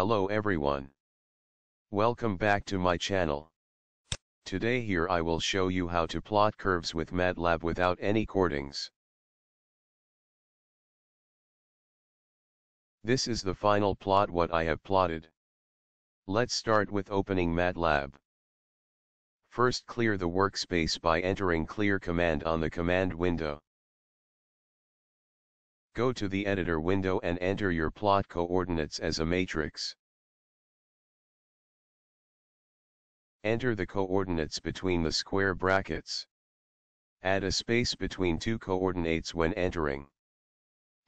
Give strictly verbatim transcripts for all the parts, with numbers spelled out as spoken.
Hello everyone. Welcome back to my channel. Today here I will show you how to plot curves with MATLAB without any chordings. This is the final plot what I have plotted. Let's start with opening MATLAB. First clear the workspace by entering clear command on the command window. Go to the editor window and enter your plot coordinates as a matrix. Enter the coordinates between the square brackets. Add a space between two coordinates when entering.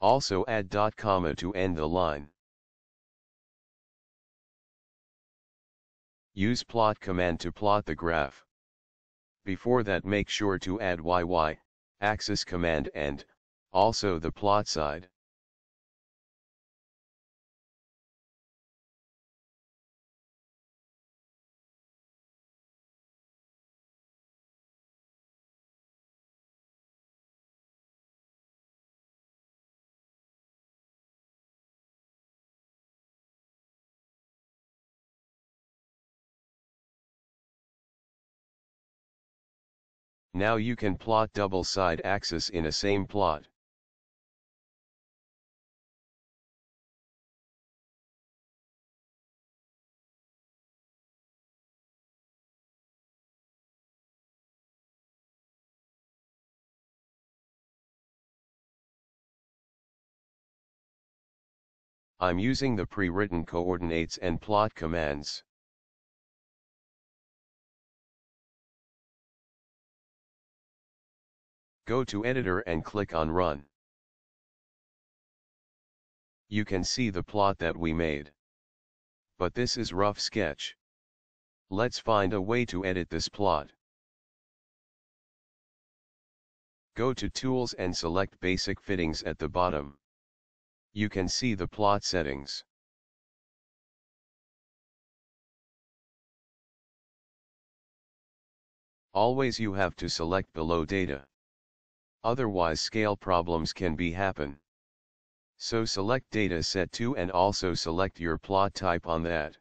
Also add dot comma to end the line. Use plot command to plot the graph. Before that, make sure to add Y Y, axis command and, also the plot side. Now you can plot double side axis in a same plot. I'm using the pre-written coordinates and plot commands. Go to editor and click on run. You can see the plot that we made. But this is rough sketch. Let's find a way to edit this plot. Go to tools and select basic fittings at the bottom. You can see the plot settings. Always you have to select below data. Otherwise scale problems can be happen. So select data set to and also select your plot type on that.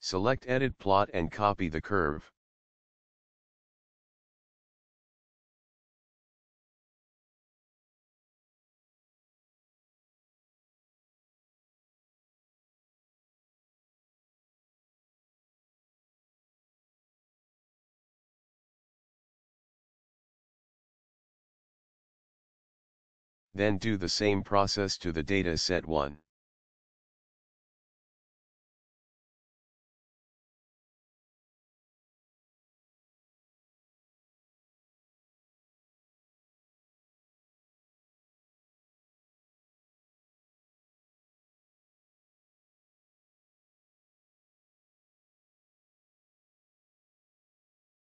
Select edit plot and copy the curve. Then do the same process to the data set one.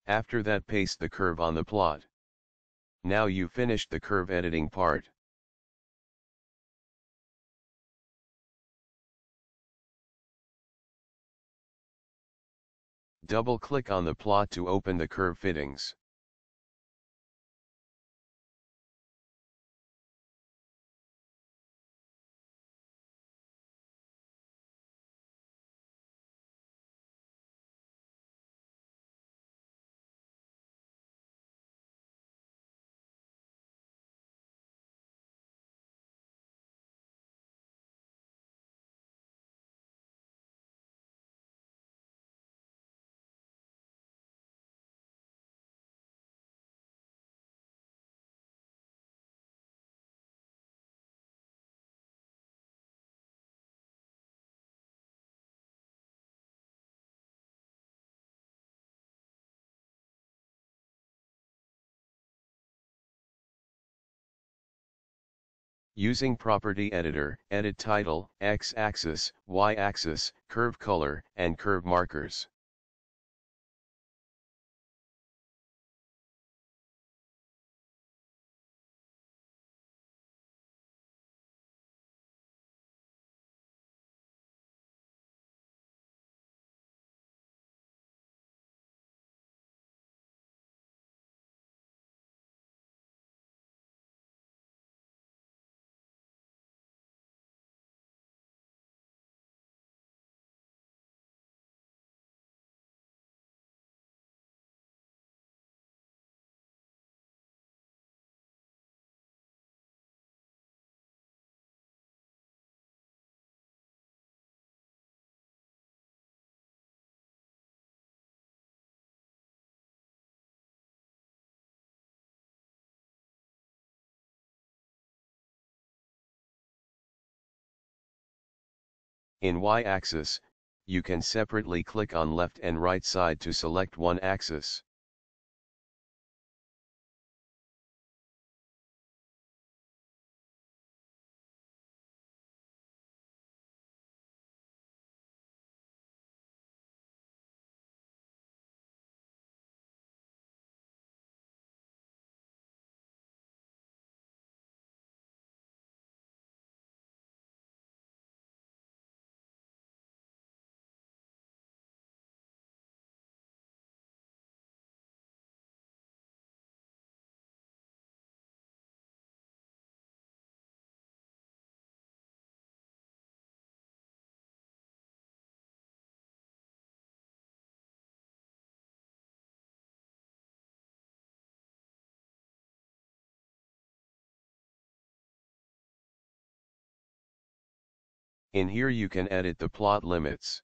After that, paste the curve on the plot. Now you finished the curve editing part. Double-click on the plot to open the curve fittings. Using property editor, edit title, x-axis, y-axis, curve color, and curve markers. In y-axis, you can separately click on left and right side to select one axis. In here you can edit the plot limits.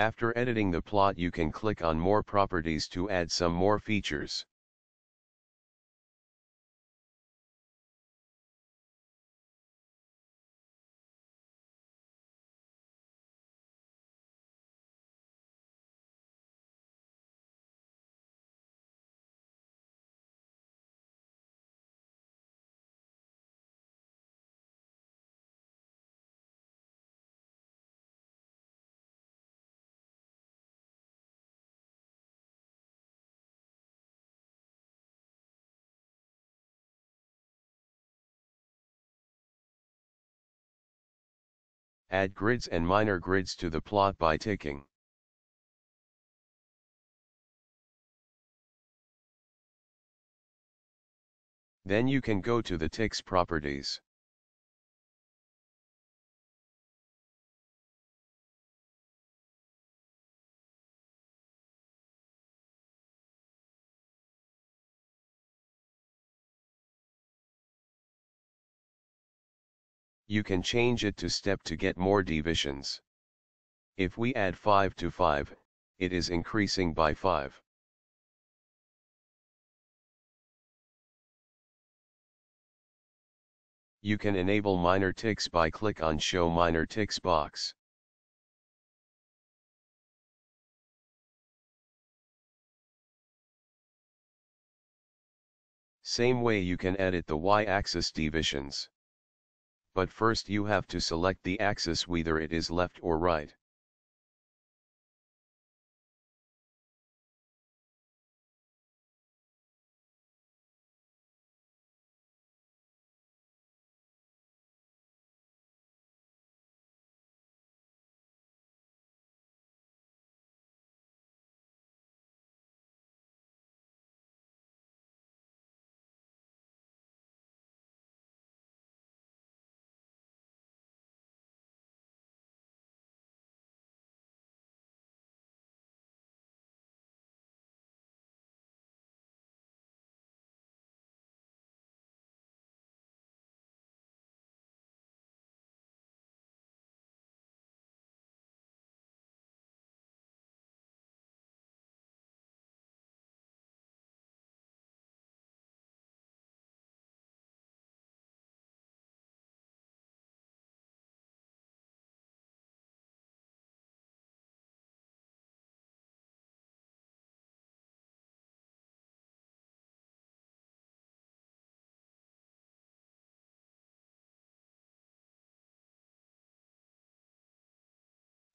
After editing the plot, you can click on More Properties to add some more features. Add grids and minor grids to the plot by ticking. Then you can go to the ticks properties. You can change it to step to get more divisions. If we add five to five, it is increasing by five. You can enable minor ticks by click on Show Minor Ticks box. Same way you can edit the y-axis divisions. But first you have to select the axis whether it is left or right.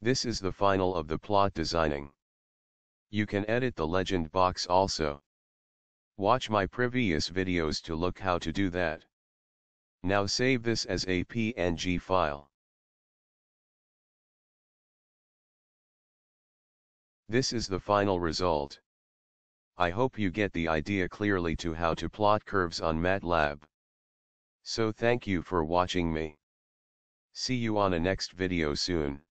This is the final of the plot designing. You can edit the legend box also. Watch my previous videos to look how to do that. Now save this as a P N G file. This is the final result. I hope you get the idea clearly to how to plot curves on MATLAB. So thank you for watching me. See you on a next video soon.